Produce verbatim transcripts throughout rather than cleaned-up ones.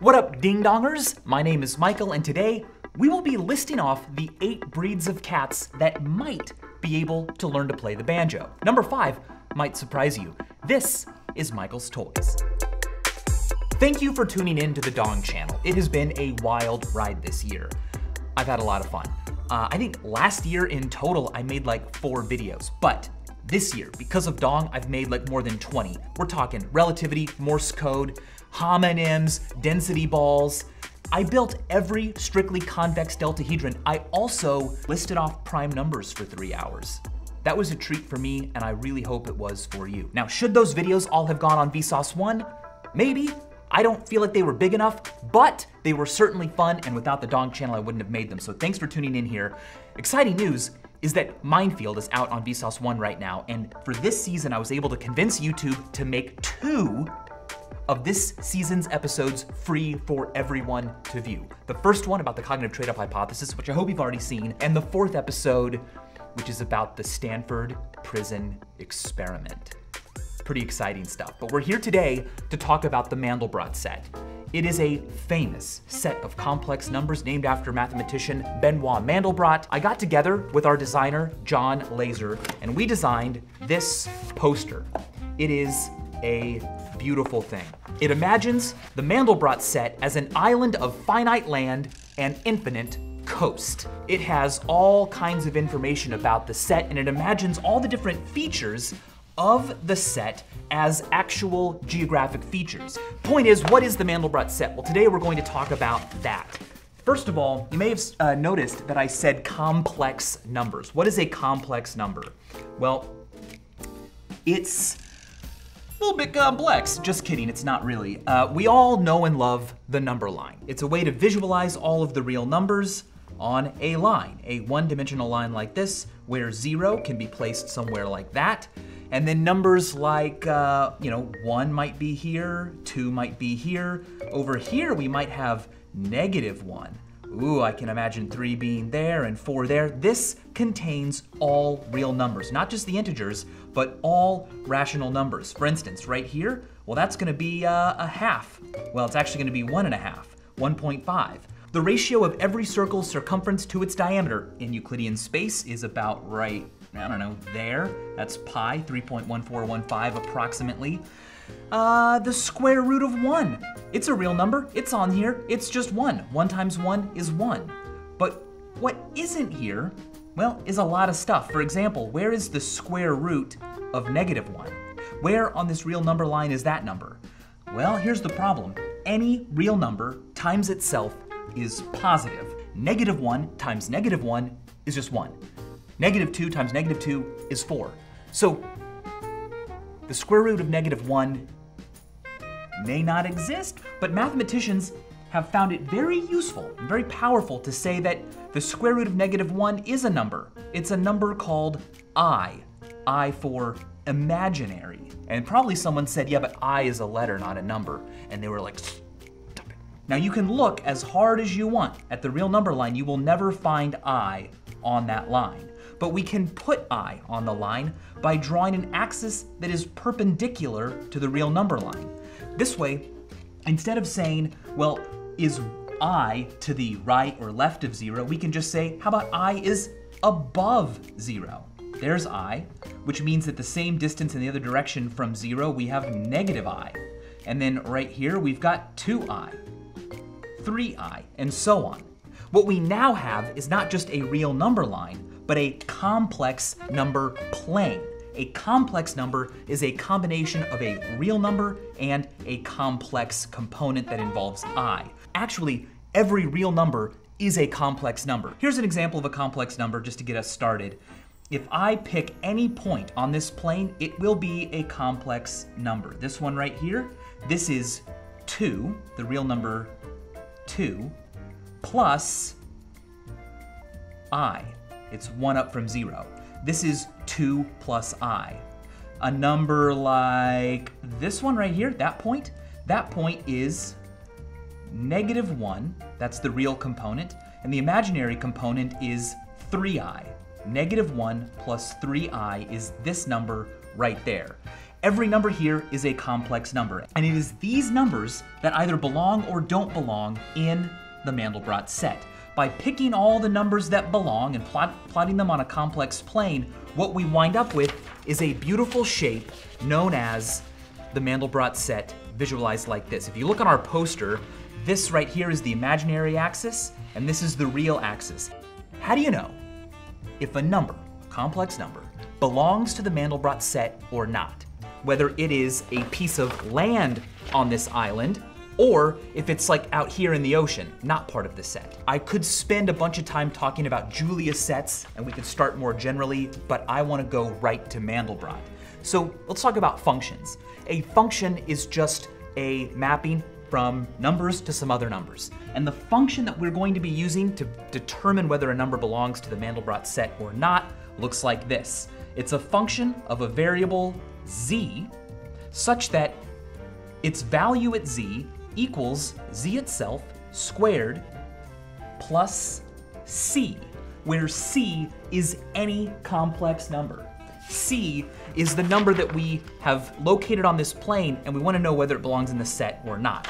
What up, ding-dongers? My name is Michael, and today we will be listing off the eight breeds of cats that might be able to learn to play the banjo. Number five might surprise you. This is Michael's Toys. Thank you for tuning in to the Dong Channel. It has been a wild ride this year. I've had a lot of fun. Uh, I think last year in total, I made like four videos, but this year, because of Dong, I've made like more than twenty. We're talking relativity, Morse code, homonyms, density balls. I built every strictly convex deltahedron. I also listed off prime numbers for three hours. That was a treat for me, and I really hope it was for you. Now, should those videos all have gone on Vsauce one? Maybe. I don't feel like they were big enough, but they were certainly fun, and without the Dong Channel, I wouldn't have made them, so thanks for tuning in here. Exciting news is that Minefield is out on Vsauce one right now, and for this season, I was able to convince YouTube to make two of this season's episodes free for everyone to view. The first one about the cognitive trade-off hypothesis, which I hope you've already seen, and the fourth episode, which is about the Stanford prison experiment. Pretty exciting stuff, but we're here today to talk about the Mandelbrot set. It is a famous set of complex numbers named after mathematician Benoit Mandelbrot. I got together with our designer, John Lazer, and we designed this poster. It is a beautiful thing. It imagines the Mandelbrot set as an island of finite land and infinite coast. It has all kinds of information about the set, and it imagines all the different features of the set as actual geographic features. Point is, what is the Mandelbrot set? Well, today we're going to talk about that. First of all, you may have uh, noticed that I said complex numbers. What is a complex number? Well, it's a little bit complex. Just kidding, it's not really. Uh, we all know and love the number line. It's a way to visualize all of the real numbers on a line, a one-dimensional line like this, where zero can be placed somewhere like that. And then numbers like, uh, you know, one might be here, two might be here. Over here, we might have negative one. Ooh, I can imagine three being there and four there. This contains all real numbers, not just the integers, but all rational numbers. For instance, right here, well, that's gonna be uh, a half. Well, it's actually gonna be one and a half, one point five. The ratio of every circle's circumference to its diameter in Euclidean space is about right, I don't know, there. That's pi, three point one four one five approximately. Uh, the square root of one. It's a real number, it's on here, it's just one. One times one is one. But what isn't here, well, is a lot of stuff. For example, where is the square root of negative one? Where on this real number line is that number? Well, here's the problem. Any real number times itself is positive. Negative one times negative one is just one. Negative two times negative two is four. So the square root of negative one may not exist, but mathematicians have found it very useful and very powerful to say that the square root of negative one is a number. It's a number called I, I for imaginary. And probably someone said, yeah, but I is a letter, not a number. And they were like, stop it. Now you can look as hard as you want at the real number line, you will never find I on that line. But we can put I on the line by drawing an axis that is perpendicular to the real number line. This way, instead of saying, well, is I to the right or left of zero, we can just say, how about I is above zero? There's I, which means that the same distance in the other direction from zero, we have negative I. And then right here, we've got two I, three I, and so on. What we now have is not just a real number line, but a complex number plane. A complex number is a combination of a real number and a complex component that involves I. Actually, every real number is a complex number. Here's an example of a complex number just to get us started. If I pick any point on this plane, it will be a complex number. This one right here, this is two, the real number two, plus I. It's one up from zero. This is two plus I. A number like this one right here, that point, that point is negative one, that's the real component, and the imaginary component is three I. Negative one plus three I is this number right there. Every number here is a complex number, and it is these numbers that either belong or don't belong in the Mandelbrot set. By picking all the numbers that belong and plot, plotting them on a complex plane, what we wind up with is a beautiful shape known as the Mandelbrot set, visualized like this. If you look on our poster, this right here is the imaginary axis, and this is the real axis. How do you know if a number, complex number, belongs to the Mandelbrot set or not? Whether it is a piece of land on this island, or if it's like out here in the ocean, not part of the set. I could spend a bunch of time talking about Julia sets, and we could start more generally, but I wanna go right to Mandelbrot. So let's talk about functions. A function is just a mapping from numbers to some other numbers. And the function that we're going to be using to determine whether a number belongs to the Mandelbrot set or not looks like this. It's a function of a variable z such that its value at z equals z itself squared plus c, where c is any complex number. C is the number that we have located on this plane, and we want to know whether it belongs in the set or not.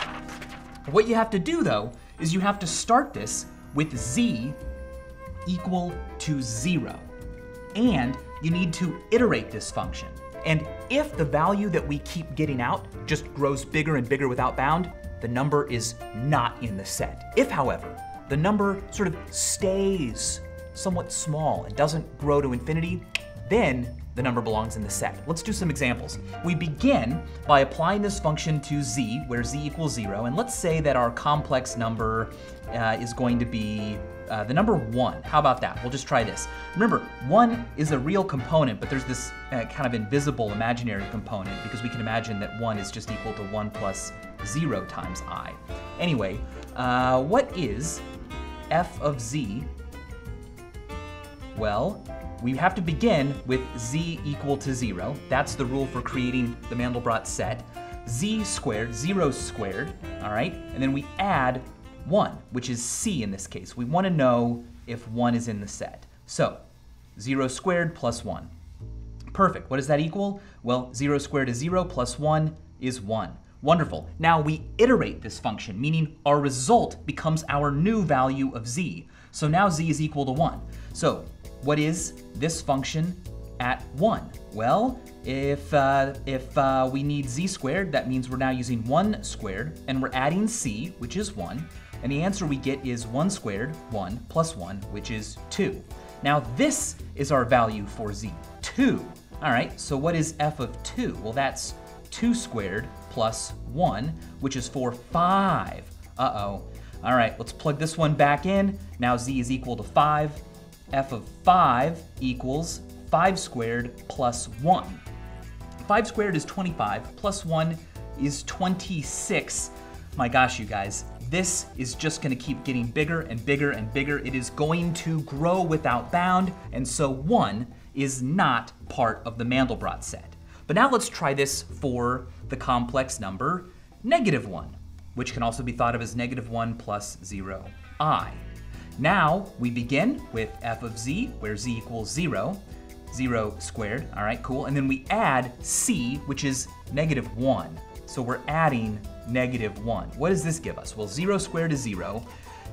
What you have to do, though, is you have to start this with z equal to zero, and you need to iterate this function. And if the value that we keep getting out just grows bigger and bigger without bound, the number is not in the set. If, however, the number sort of stays somewhat small and doesn't grow to infinity, then the number belongs in the set. Let's do some examples. We begin by applying this function to z, where z equals zero, and let's say that our complex number uh, is going to be uh, the number one. How about that? We'll just try this. Remember, one is a real component, but there's this uh, kind of invisible imaginary component, because we can imagine that one is just equal to one plus zero times I. Anyway, uh, what is f of z? Well, we have to begin with z equal to zero. That's the rule for creating the Mandelbrot set. Z squared, zero squared, all right? And then we add one, which is c in this case. We wanna know if one is in the set. So, zero squared plus one. Perfect, what does that equal? Well, zero squared is zero plus one is one. Wonderful, now we iterate this function, meaning our result becomes our new value of z. So now z is equal to one. So, what is this function at one? Well, if, uh, if uh, we need z squared, that means we're now using one squared, and we're adding c, which is one, and the answer we get is one squared, one plus one, which is two. Now this is our value for z, two. All right, so what is f of two? Well, that's two squared plus one, which is for five. Uh-oh. All right, let's plug this one back in. Now z is equal to five. F of five equals five squared plus one. five squared is twenty-five, plus one is twenty-six. My gosh, you guys, this is just gonna keep getting bigger and bigger and bigger. It is going to grow without bound, and so one is not part of the Mandelbrot set. But now let's try this for the complex number negative one, which can also be thought of as negative one plus zero I. Now we begin with f of z, where z equals zero, zero squared, all right, cool. And then we add c, which is negative one. So we're adding negative one. What does this give us? Well, zero squared is zero,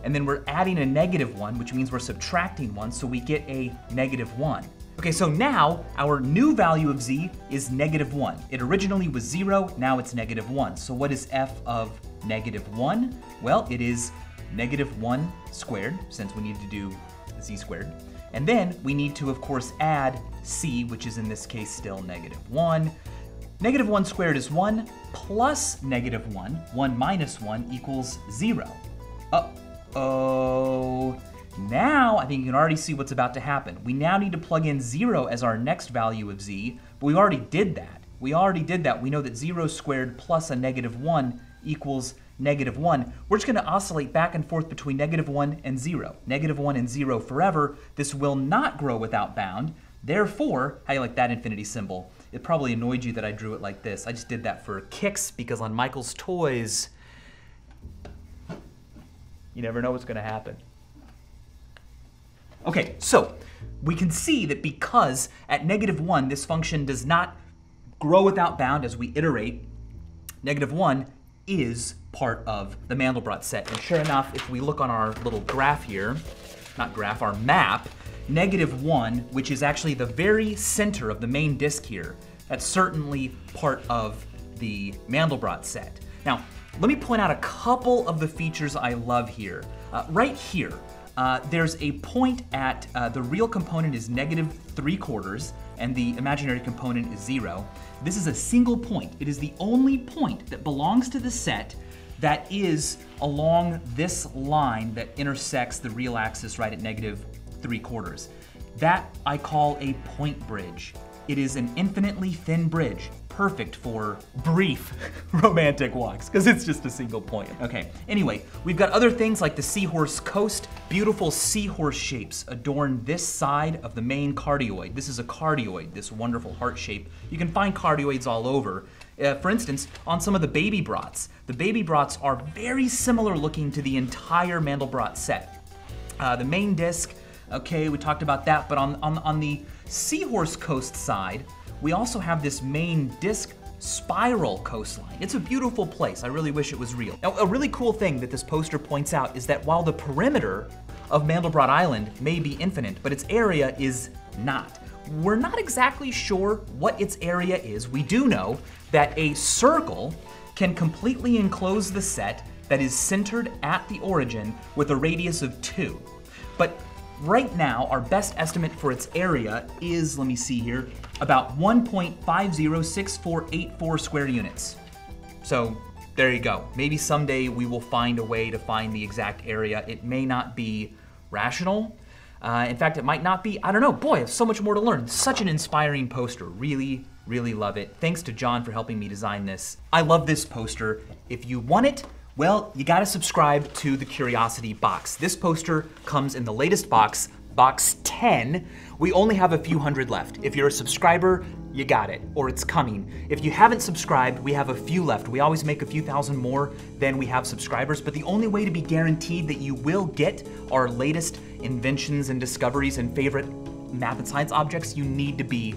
and then we're adding a negative one, which means we're subtracting one, so we get a negative one. Okay, so now our new value of z is negative one. It originally was zero, now it's negative one. So what is f of negative one? Well, it is negative one squared, since we need to do z squared. And then we need to, of course, add c, which is in this case still negative one. Negative one squared is one plus negative one. one minus one equals zero. Uh-oh. Now I think you can already see what's about to happen. We now need to plug in zero as our next value of z, but we already did that. We already did that. We know that zero squared plus a negative one equals negative one. We're just going to oscillate back and forth between negative one and zero. Negative one and zero forever. This will not grow without bound. Therefore, how do you like that infinity symbol? It probably annoyed you that I drew it like this. I just did that for kicks, because on Michael's Toys, you never know what's going to happen. Okay, so we can see that because at negative one, this function does not grow without bound as we iterate, negative one is part of the Mandelbrot set. And sure enough, if we look on our little graph here, not graph, our map, negative one, which is actually the very center of the main disk here, that's certainly part of the Mandelbrot set. Now, let me point out a couple of the features I love here. Uh, right here, uh, there's a point at uh, the real component is negative three quarters, and the imaginary component is zero. This is a single point. It is the only point that belongs to the set that is along this line that intersects the real axis right at negative three quarters. That I call a point bridge. It is an infinitely thin bridge, perfect for brief romantic walks, because it's just a single point. Okay, anyway, we've got other things like the seahorse coast. Beautiful seahorse shapes adorn this side of the main cardioid. This is a cardioid, this wonderful heart shape. You can find cardioids all over. Uh, for instance, on some of the baby brots. The baby brots are very similar looking to the entire Mandelbrot set. Uh, the main disc, okay, we talked about that, but on, on, on the seahorse coast side, we also have this main disc spiral coastline. It's a beautiful place. I really wish it was real. Now, a really cool thing that this poster points out is that while the perimeter of Mandelbrot Island may be infinite, but its area is not. We're not exactly sure what its area is. We do know that a circle can completely enclose the set that is centered at the origin with a radius of two. But right now, our best estimate for its area is, let me see here, about one point five zero six four eight four square units. So there you go. Maybe someday we will find a way to find the exact area. It may not be rational. Uh, in fact, it might not be, I don't know. Boy, I have so much more to learn. Such an inspiring poster. Really, really love it. Thanks to John for helping me design this. I love this poster. If you want it, well, you gotta subscribe to the Curiosity Box. This poster comes in the latest box, box ten. We only have a few hundred left. If you're a subscriber, you got it, or it's coming. If you haven't subscribed, we have a few left. We always make a few thousand more than we have subscribers, but the only way to be guaranteed that you will get our latest inventions and discoveries and favorite math and science objects, you need to be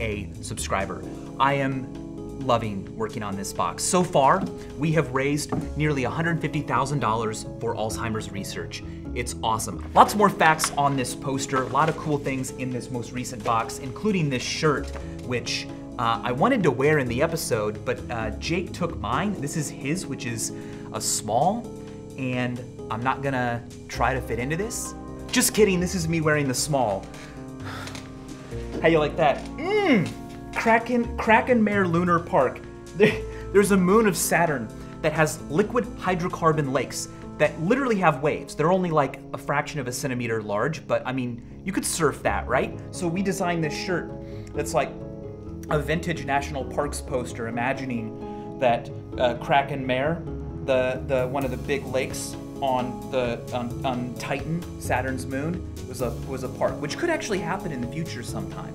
a subscriber. I am loving working on this box. So far, we have raised nearly one hundred fifty thousand dollars for Alzheimer's research. It's awesome. Lots more facts on this poster, a lot of cool things in this most recent box, including this shirt, which uh, I wanted to wear in the episode, but uh, Jake took mine. This is his, which is a small, and I'm not gonna try to fit into this. Just kidding, this is me wearing the small. How you like that? Mmm! Kraken, Kraken Mare Lunar Park. There's a moon of Saturn that has liquid hydrocarbon lakes that literally have waves. They're only like a fraction of a centimeter large, but I mean, you could surf that, right? So we designed this shirt that's like a vintage national parks poster, imagining that uh, Kraken Mare, the, the one of the big lakes on the um, um, Titan, Saturn's moon, was a was a park, which could actually happen in the future sometime.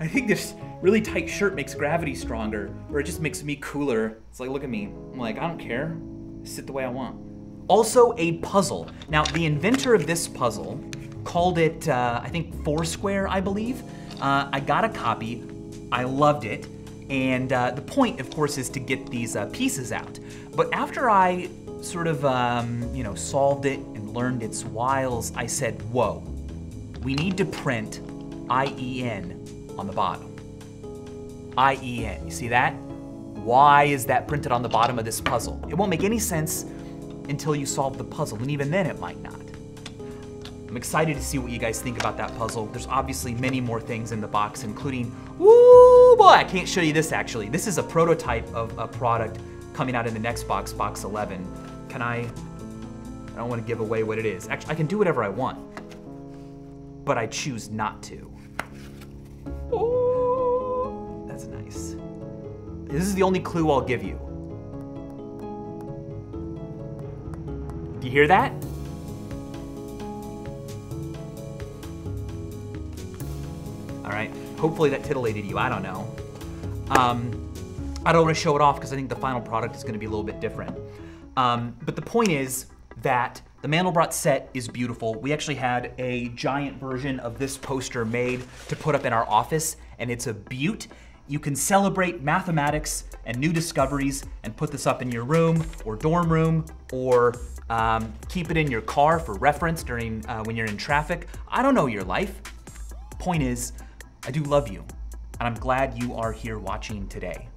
I think this really tight shirt makes gravity stronger, or it just makes me cooler. It's like, look at me. I'm like, I don't care. I sit the way I want. Also a puzzle. Now, the inventor of this puzzle called it, uh, I think, Foursquare, I believe. Uh, I got a copy. I loved it. And uh, the point, of course, is to get these uh, pieces out. But after I sort of, um, you know, solved it and learned its wiles, I said, whoa, we need to print I E N on the bottom. I E N, you see that? Why is that printed on the bottom of this puzzle? It won't make any sense until you solve the puzzle, and even then it might not. I'm excited to see what you guys think about that puzzle. There's obviously many more things in the box, including, woo boy, I can't show you this actually. This is a prototype of a product coming out in the next box, box eleven. Can I, I don't want to give away what it is. Actually, I can do whatever I want, but I choose not to. Oh, that's nice. This is the only clue I'll give you. Do you hear that? All right, hopefully that titillated you, I don't know. Um, I don't wanna show it off because I think the final product is gonna be a little bit different. Um, but the point is that the Mandelbrot set is beautiful. We actually had a giant version of this poster made to put up in our office, and it's a beaut. You can celebrate mathematics and new discoveries and put this up in your room or dorm room or um, keep it in your car for reference during uh, when you're in traffic. I don't know your life. Point is, I do love you, and I'm glad you are here watching today.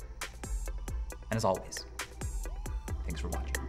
And as always, thanks for watching.